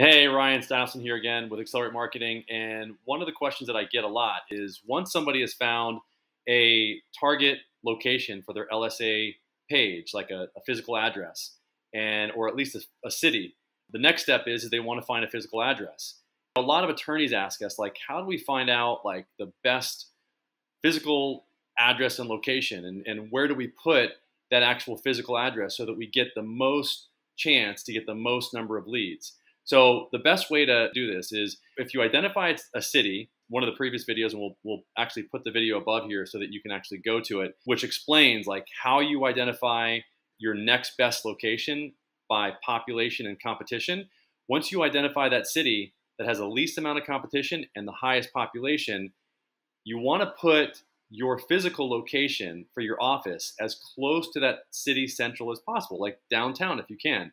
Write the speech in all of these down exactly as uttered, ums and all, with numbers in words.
Hey, Ryan Steinolfson here again with Accelerate Marketing. And one of the questions that I get a lot is once somebody has found a target location for their L S A page, like a, a physical address, and or at least a, a city, the next step is, is they want to find a physical address. A lot of attorneys ask us, like, how do we find out like the best physical address and location, and, and where do we put that actual physical address so that we get the most chance to get the most number of leads? So the best way to do this is if you identify a city, one of the previous videos, and we'll, we'll actually put the video above here so that you can actually go to it, which explains like how you identify your next best location by population and competition. Once you identify that city that has the least amount of competition and the highest population, you want to put your physical location for your office as close to that city central as possible, like downtown if you can,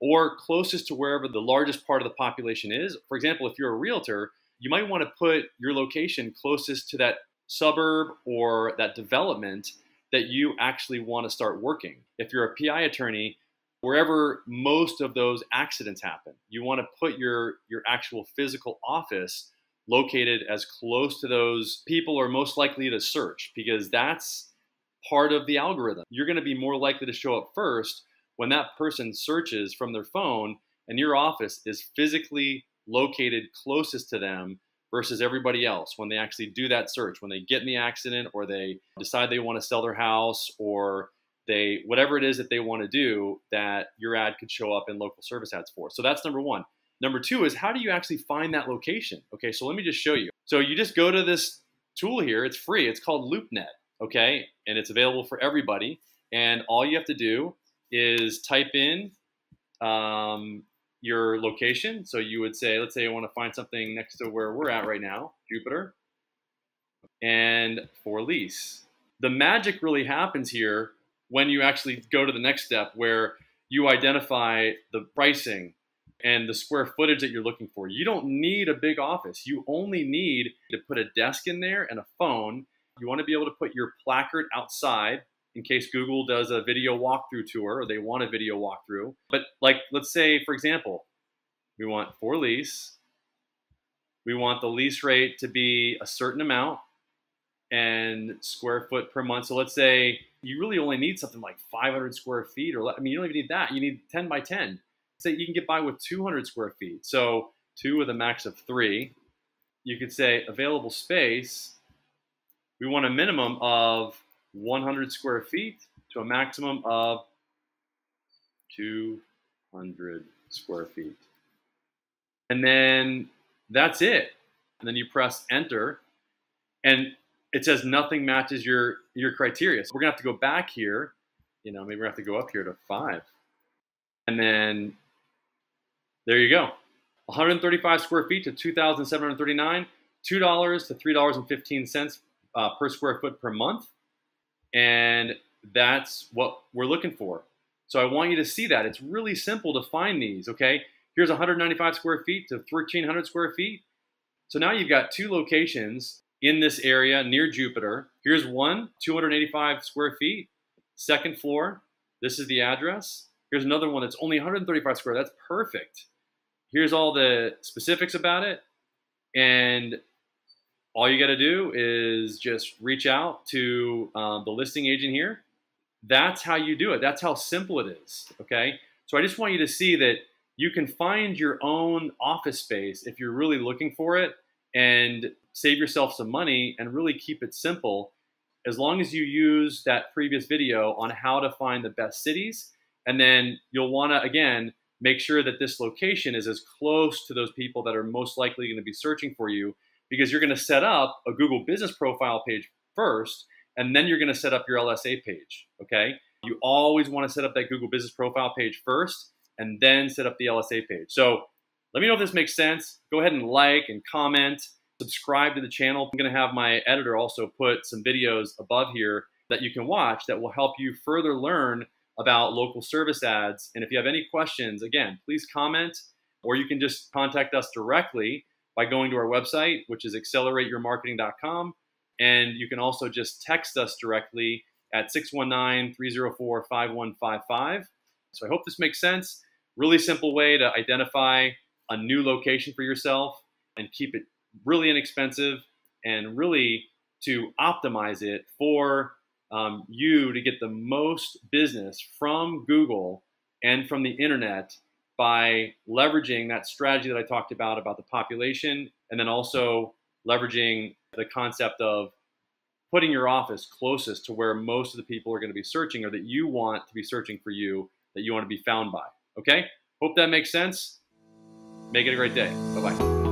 or closest to wherever the largest part of the population is. For example, if you're a realtor, you might want to put your location closest to that suburb or that development that you actually want to start working. If you're a P I attorney, wherever most of those accidents happen, you want to put your, your actual physical office located as close to those people are most likely to search, because that's part of the algorithm. You're going to be more likely to show up first when that person searches from their phone and your office is physically located closest to them versus everybody else when they actually do that search, when they get in the accident or they decide they want to sell their house or they, whatever it is that they want to do, that your ad could show up in local service ads for. So that's number one. Number two is, how do you actually find that location? Okay, so let me just show you. So you just go to this tool here, it's free, it's called LoopNet, okay? And it's available for everybody. And all you have to do is type in um, your location. So you would say, let's say I want to find something next to where we're at right now, Jupiter, and for lease. The magic really happens here when you actually go to the next step where you identify the pricing and the square footage that you're looking for. You don't need a big office. You only need to put a desk in there and a phone. You want to be able to put your placard outside in case Google does a video walkthrough tour or they want a video walkthrough. But like, let's say, for example, we want for lease. We want the lease rate to be a certain amount and square foot per month. So let's say you really only need something like five hundred square feet, or I mean, you don't even need that. You need ten by ten. Say you can get by with two hundred square feet. So two with a max of three. You could say available space. We want a minimum of one hundred square feet to a maximum of two hundred square feet. And then that's it. And then you press enter and it says nothing matches your, your criteria. So we're gonna have to go back here. You know, maybe we have to go up here to five. And then there you go. one hundred thirty-five square feet to two thousand seven hundred thirty-nine, two dollars to three dollars and fifteen cents uh, per square foot per month. And that's what we're looking for. So I want you to see that. It's really simple to find these, okay? Here's one hundred ninety-five square feet to thirteen hundred square feet. So now you've got two locations in this area near Jupiter. Here's one, two hundred eighty-five square feet, second floor. This is the address. Here's another one that's only one hundred thirty-five square. That's perfect. Here's all the specifics about it. And all you got to do is just reach out to um, the listing agent here. That's how you do it. That's how simple it is, okay? So I just want you to see that you can find your own office space if you're really looking for it and save yourself some money and really keep it simple, as long as you use that previous video on how to find the best cities. And then you'll want to, again, make sure that this location is as close to those people that are most likely going to be searching for you, because you're going to set up a Google business profile page first, and then you're going to set up your L S A page, okay? You always want to set up that Google business profile page first and then set up the L S A page. So let me know if this makes sense. Go ahead and like and comment, subscribe to the channel. I'm going to have my editor also put some videos above here that you can watch that will help you further learn about local service ads. And if you have any questions, again, please comment, or you can just contact us directly by going to our website, which is accelerate your marketing dot com. And you can also just text us directly at six one nine, three zero four, five one five five. So I hope this makes sense. Really simple way to identify a new location for yourself and keep it really inexpensive and really to optimize it for um, you to get the most business from Google and from the internet by leveraging that strategy that I talked about, about the population, and then also leveraging the concept of putting your office closest to where most of the people are going to be searching, or that you want to be searching for you, that you want to be found by. Okay? Hope that makes sense. Make it a great day. Bye-bye.